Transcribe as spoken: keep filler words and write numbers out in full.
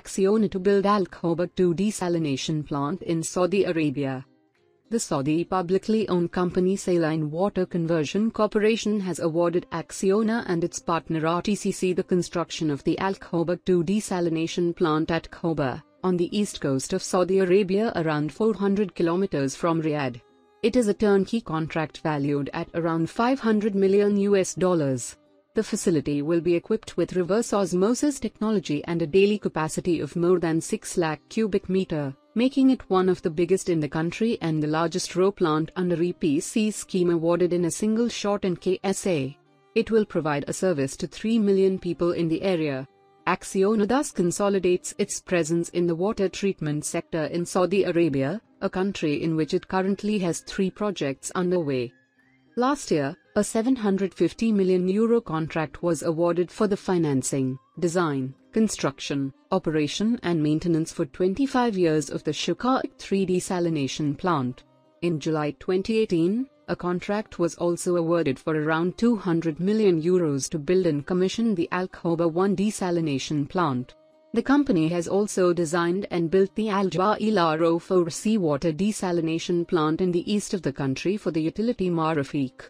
ACCIONA to build Al Khobar two desalination plant in Saudi Arabia. The Saudi publicly owned company Saline Water Conversion Corporation has awarded ACCIONA and its partner R T C C the construction of the Al Khobar two desalination plant at Khobar, on the east coast of Saudi Arabia, around four hundred kilometers from Riyadh. It is a turnkey contract valued at around five hundred million U S dollars. The facility will be equipped with reverse osmosis technology and a daily capacity of more than six lakh cubic meter, making it one of the biggest in the country and the largest R O plant under E P C scheme awarded in a single shot in K S A. It will provide a service to three million people in the area. ACCIONA thus consolidates its presence in the water treatment sector in Saudi Arabia, a country in which it currently has three projects underway. Last year, a seven hundred fifty million euro contract was awarded for the financing, design, construction, operation and maintenance for twenty-five years of the Shuqaiq three desalination plant. In July twenty eighteen, a contract was also awarded for around two hundred million euros to build and commission the Al Khobar one desalination plant. The company has also designed and built the Al Jubail R O four seawater desalination plant in the east of the country for the utility Marafiq.